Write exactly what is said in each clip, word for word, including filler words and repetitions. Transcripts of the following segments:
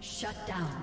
Shut down.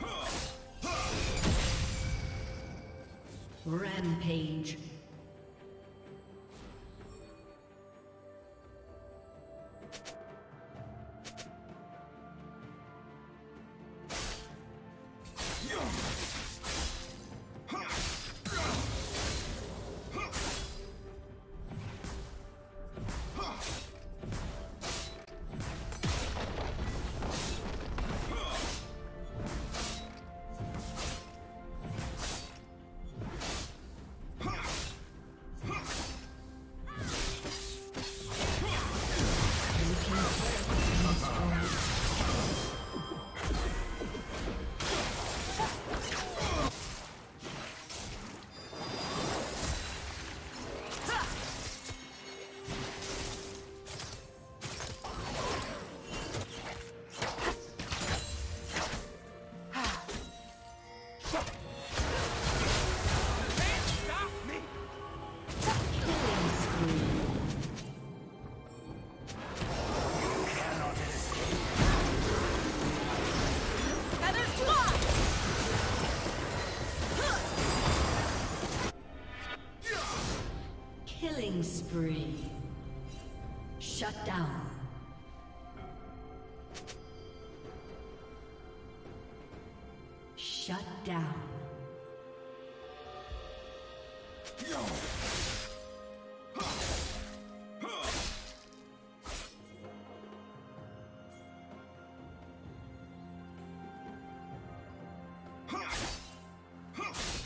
Huh! Rampage. Spree. Shut down. Shut down.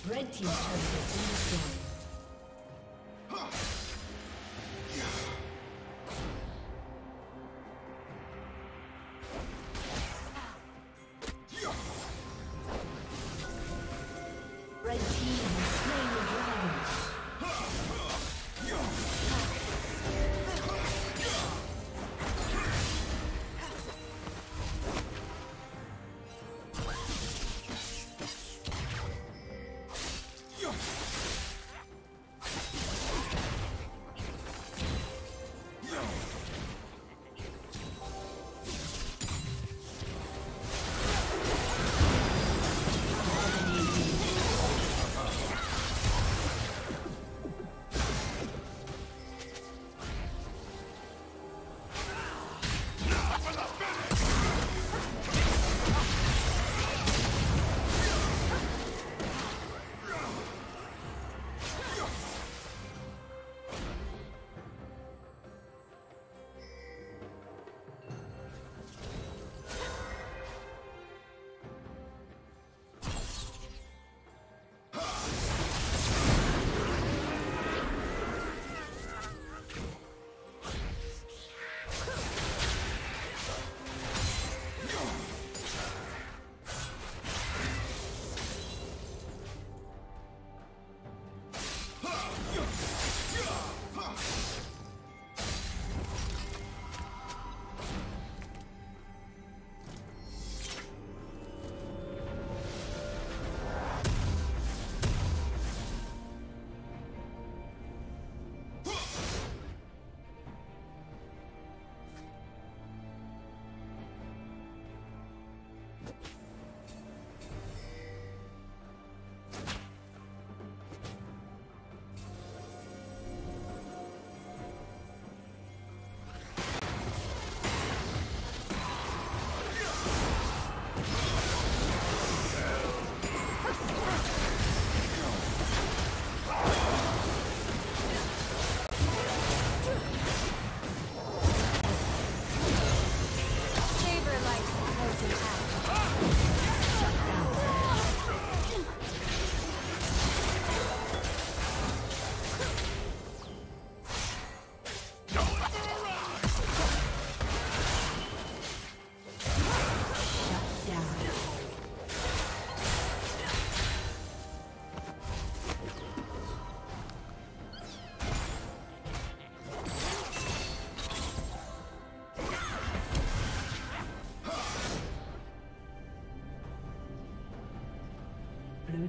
Red team's turret has been destroyed. Blue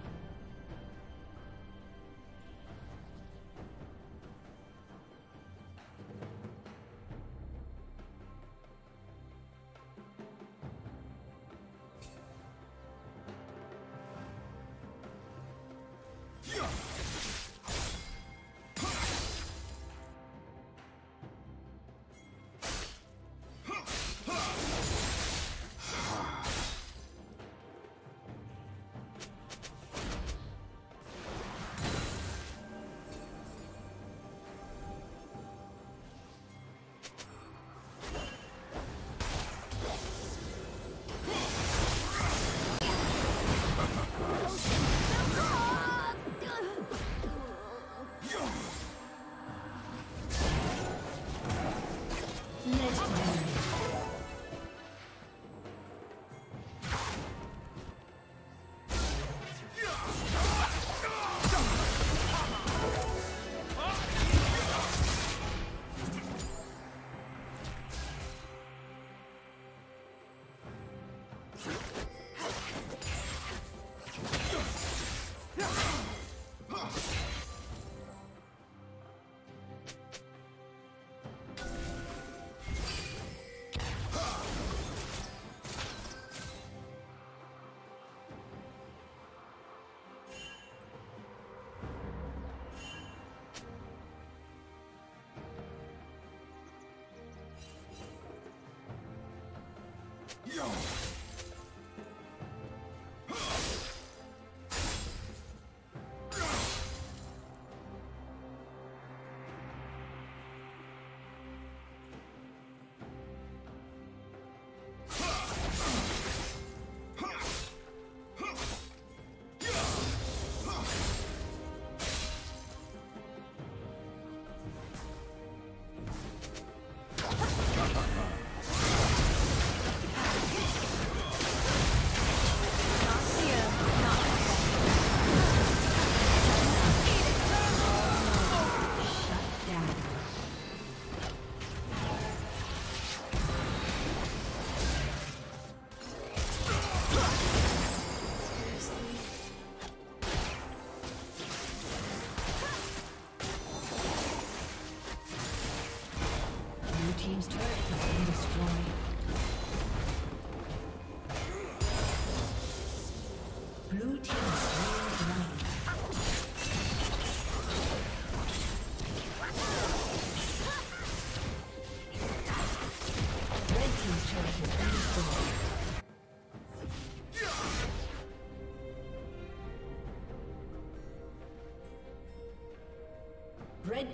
Yo! Red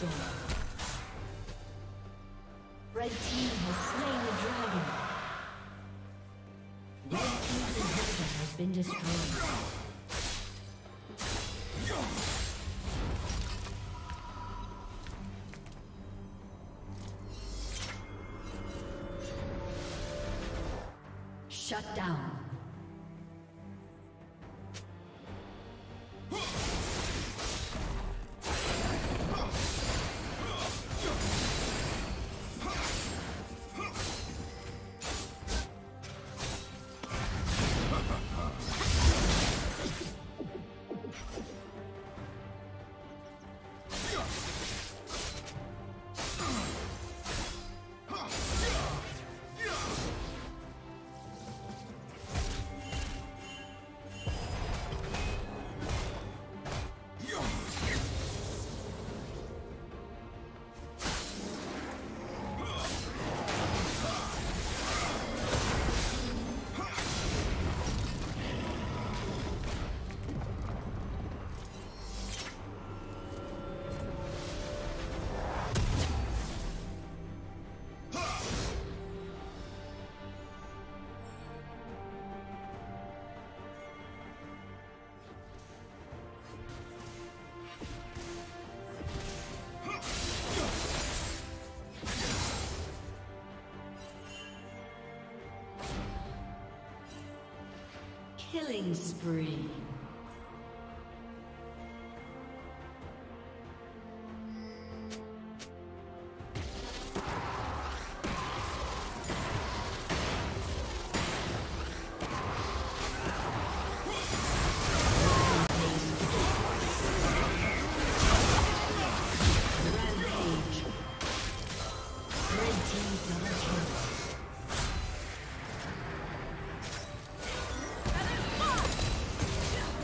destroyed. Red team has slain the dragon. Red team's inhibitor has been destroyed. Shut down. Killing spree. Yeah.